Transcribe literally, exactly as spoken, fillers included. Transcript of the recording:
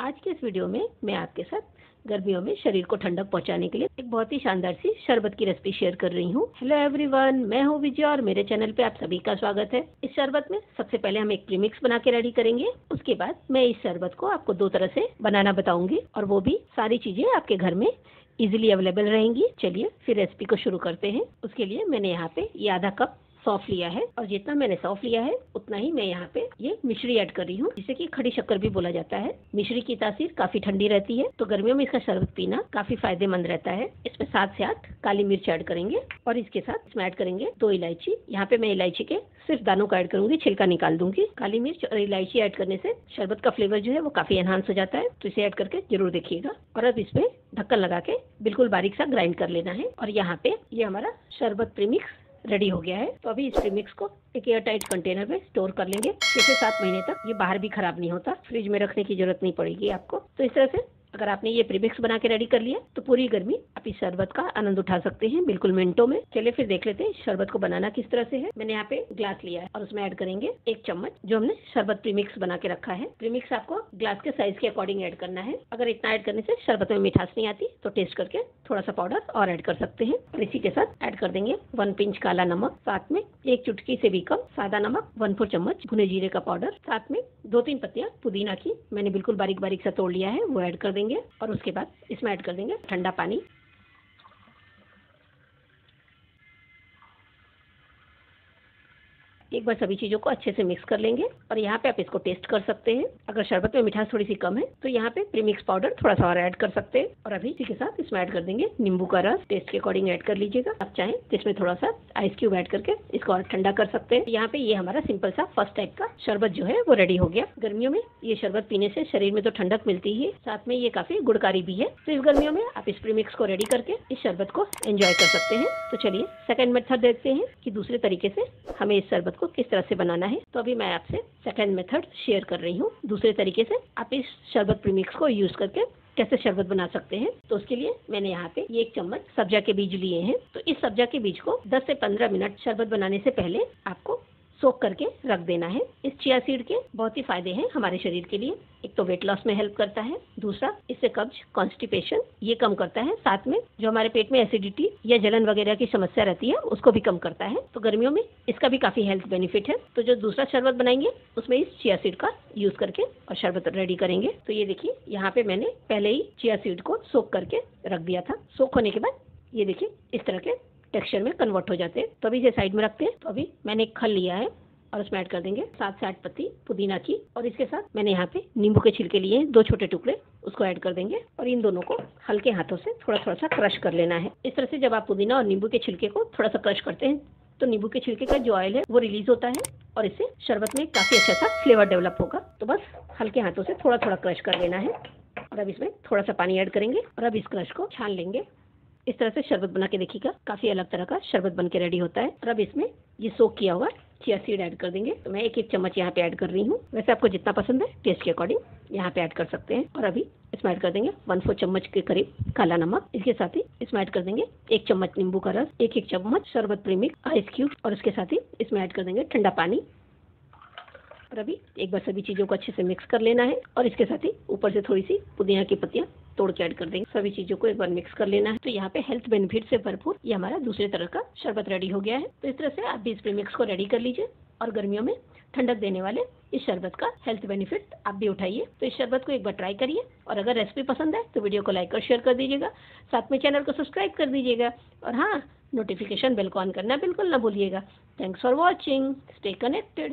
आज के इस वीडियो में मैं आपके साथ गर्मियों में शरीर को ठंडक पहुंचाने के लिए एक बहुत ही शानदार सी शरबत की रेसिपी शेयर कर रही हूं। हेलो एवरीवन, मैं हूं विजया और मेरे चैनल पे आप सभी का स्वागत है। इस शरबत में सबसे पहले हम एक प्रीमिक्स बना के रेडी करेंगे। उसके बाद मैं इस शरबत को आपको दो तरह से बनाना बताऊंगी और वो भी सारी चीजें आपके घर में इजिली अवेलेबल रहेंगी। चलिए फिर रेसिपी को शुरू करते हैं। उसके लिए मैंने यहाँ पे ये आधा कप सौंफ लिया है और जितना मैंने सौंफ लिया है उतना ही मैं यहाँ पे ये मिश्री ऐड कर रही हूँ, जिसे कि खड़ी शक्कर भी बोला जाता है। मिश्री की तासीर काफी ठंडी रहती है, तो गर्मियों में इसका शरबत पीना काफी फायदेमंद रहता है। इसमें सात से आठ काली मिर्च ऐड करेंगे और इसके साथ इसमें ऐड करेंगे दो इलायची। यहाँ पे मैं इलायची के सिर्फ दानों का ऐड करूंगी, छिलका निकाल दूंगी। काली मिर्च और इलायची ऐड करने से शरबत का फ्लेवर जो है वो काफी एनहांस हो जाता है, तो इसे ऐड करके जरूर देखिएगा। और अब इसमें ढक्कन लगा के बिल्कुल बारीक सा ग्राइंड कर लेना है। और यहाँ पे ये हमारा शरबत प्रीमिक्स रेडी हो गया है। तो अभी इस प्रीमिक्स को एक एयर टाइट कंटेनर में स्टोर कर लेंगे। छह से सात महीने तक ये बाहर भी खराब नहीं होता, फ्रिज में रखने की जरूरत नहीं पड़ेगी आपको। तो इस तरह से अगर आपने ये प्रीमिक्स बना के रेडी कर लिया तो पूरी गर्मी आप इस शरबत का आनंद उठा सकते हैं, बिल्कुल मिनटों में। चलिए फिर देख लेते हैं शरबत को बनाना किस तरह से है। मैंने यहाँ पे ग्लास लिया है और उसमें ऐड करेंगे एक चम्मच जो हमने शरबत प्रीमिक्स बना के रखा है। प्रीमिक्स आपको ग्लास के साइज के अकॉर्डिंग ऐड करना है। अगर इतना ऐड करने से शरबत में मिठास नहीं आती तो टेस्ट करके थोड़ा सा पाउडर और ऐड कर सकते हैं। और इसी के साथ ऐड कर देंगे वन पिंच काला नमक, साथ में एक चुटकी से भी कम सादा नमक, वन फोर चम्मच भुने जीरे का पाउडर, साथ में दो तीन पत्तियां पुदीना की मैंने बिल्कुल बारीक बारीक सा तोड़ लिया है वो ऐड कर देंगे। और उसके बाद इसमें ऐड कर देंगे ठंडा पानी। एक बार सभी चीजों को अच्छे से मिक्स कर लेंगे। और यहाँ पे आप इसको टेस्ट कर सकते हैं। अगर शरबत में मिठास थोड़ी सी कम है तो यहाँ पे प्रीमिक्स पाउडर थोड़ा सा और ऐड कर सकते हैं। और अभी इसी के साथ इसमें ऐड कर देंगे नींबू का रस, टेस्ट के अकॉर्डिंग ऐड कर लीजिएगा। आप चाहें तो इसमें थोड़ा सा आइस क्यूब ऐड करके इसको और ठंडा कर सकते हैं। यहाँ पे ये हमारा सिंपल सा फर्स्ट टाइप का शरबत जो है वो रेडी हो गया। गर्मियों में ये शरबत पीने से शरीर में तो ठंडक मिलती है, साथ में ये काफी गुणकारी भी है। तो इस गर्मियों में आप इस प्रीमिक्स को रेडी करके इस शरबत को एंजॉय कर सकते हैं। तो चलिए सेकेंड मेथड देखते हैं कि दूसरे तरीके से हमें इस शरबत को किस तरह से बनाना है। तो अभी मैं आपसे सेकंड मेथड शेयर कर रही हूँ, दूसरे तरीके से आप इस शरबत प्रीमिक्स को यूज करके कैसे शरबत बना सकते हैं। तो उसके लिए मैंने यहाँ पे ये एक चम्मच सब्जा के बीज लिए हैं। तो इस सब्जा के बीज को दस से पंद्रह मिनट शरबत बनाने से पहले आपको सोख करके रख देना है। इस चिया सीड के बहुत ही फायदे हैं हमारे शरीर के लिए। एक तो वेट लॉस में हेल्प करता है, दूसरा इससे कब्ज कॉन्स्टिपेशन ये कम करता है, साथ में जो हमारे पेट में एसिडिटी या जलन वगैरह की समस्या रहती है उसको भी कम करता है। तो गर्मियों में इसका भी काफी हेल्थ बेनिफिट है। तो जो दूसरा शरबत बनाएंगे उसमें इस चिया सीड का यूज करके और शरबत रेडी करेंगे। तो ये देखिए यहाँ पे मैंने पहले ही चिया सीड को सोख करके रख दिया था। सोख होने के बाद ये देखिए इस तरह के टेक्सचर में कन्वर्ट हो जाते हैं। तो अभी इसे साइड में रखते हैं। तो अभी मैंने एक खल लिया है और उसमें ऐड कर देंगे सात से आठ पत्ती पुदीना की। और इसके साथ मैंने यहाँ पे नींबू के छिलके लिए दो छोटे टुकड़े उसको ऐड कर देंगे। और इन दोनों को हल्के हाथों से थोड़ा थोड़ा सा क्रश कर लेना है। इस तरह से जब आप पुदीना और नींबू के छिलके को थोड़ा सा क्रश करते हैं तो नींबू के छिलके का जो ऑयल है वो रिलीज होता है और इससे शरबत में काफी अच्छा सा फ्लेवर डेवलप होगा। तो बस हल्के हाथों से थोड़ा थोड़ा क्रश कर लेना है। और अब इसमें थोड़ा सा पानी ऐड करेंगे और अब इस क्रश को छान लेंगे। इस तरह से शरबत बना के देखिएगा, काफी अलग तरह का शरबत बन के रेडी होता है। और अब इसमें ये सोक किया हुआ चिया सीड ऐड कर देंगे। तो मैं एक एक चम्मच यहाँ पे ऐड कर रही हूँ। वैसे आपको जितना पसंद है टेस्ट के अकॉर्डिंग यहाँ पे ऐड कर सकते हैं। और अभी इसमें ऐड कर देंगे वन फोर चम्मच के करीब काला नमक। इसके साथ ही इसमें ऐड कर देंगे एक चम्मच नींबू का रस, एक एक चम्मच शरबत प्रीमिक्स, आइस क्यूब और उसके साथ ही इसमें ऐड कर देंगे ठंडा पानी। और अभी एक बार सभी चीजों को अच्छे से मिक्स कर लेना है। और इसके साथ ही ऊपर से थोड़ी सी पुदीना की पत्तियां तोड़ के ऐड कर देंगे। सभी चीजों को एक बार मिक्स कर लेना है। तो यहाँ पे हेल्थ बेनिफिट से भरपूर ये हमारा दूसरे तरह का शरबत रेडी हो गया है। तो इस तरह से आप भी इस प्रीमिक्स को रेडी कर लीजिए और गर्मियों में ठंडक देने वाले इस शरबत का हेल्थ बेनिफिट आप भी उठाइए। तो इस शरबत को एक बार ट्राई करिए और अगर रेसिपी पसंद है तो वीडियो को लाइक और शेयर कर दीजिएगा, साथ में चैनल को सब्सक्राइब कर दीजिएगा। और हाँ, नोटिफिकेशन बेल को ऑन करना बिल्कुल ना भूलिएगा। Thanks for watching, stay connected.